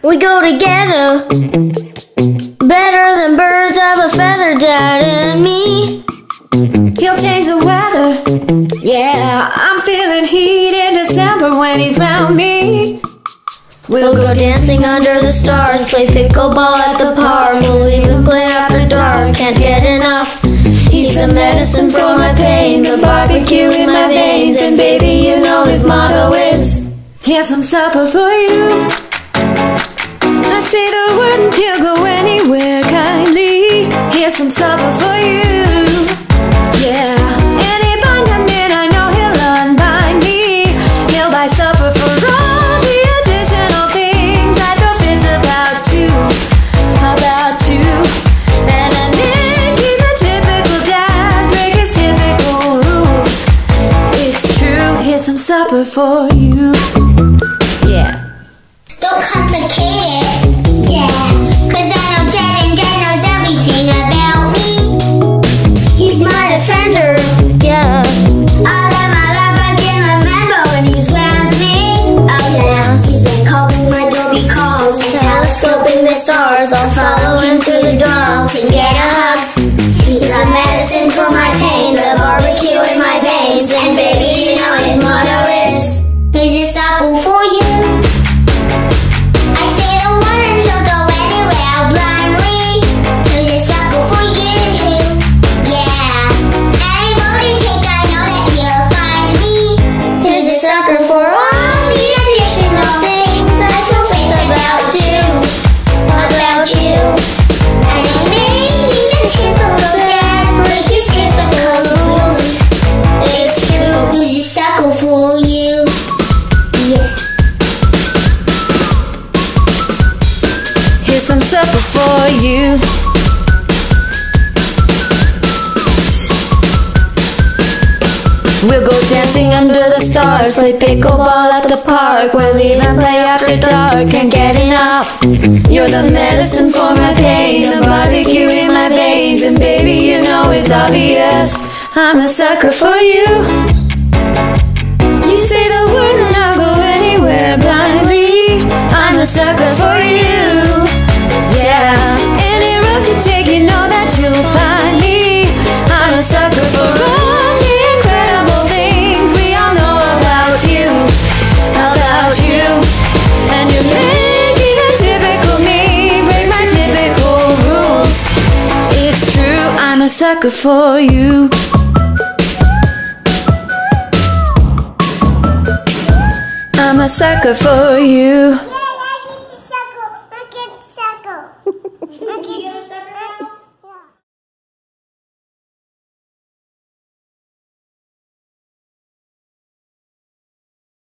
We go together, better than birds of a feather, Dad and me. He'll change the weather, yeah, I'm feeling heat in December when he's round me. We'll go dancing under the stars, play pickleball at the park, we'll even play after dark, can't get enough. He's the medicine for my pain, the barbecue in my veins, and baby you know his motto is, here's some supper for you. I say the word and he'll go anywhere kindly. Here's some supper for you. Yeah, any bind I'm in, I know he'll unbind me. He'll buy supper for all the additional things I throw fits about you. And I then keep a typical dad, break his typical rules. It's true, here's some supper for you. Yeah. Don't complicate it. Yeah, 'cause I know Dad and Dad knows everything about me. He's my defender, yeah. All of my life I can remember when he's around me. Oh yeah, he's been copying my dopey calls, telescoping the stars. I'll follow him through the dark and get a hug. He's the medicine for my pain, the barbecue in my veins, and baby you know his motto is, he's a supper for you. Here's some supper for you. We'll go dancing under the stars, play pickleball at the park, we'll even play after dark, can't get enough. You're the medicine for my pain, the barbecue in my veins, and baby you know it's obvious, I'm a sucker for you. You say the word and I'll go anywhere blindly, I'm a sucker for you. Yeah, any road you take, you know that you'll find me. I'm a sucker for all the incredible things we all know about you. And you're making a typical me break my typical rules. It's true, I'm a sucker for you. I'm a sucker for you.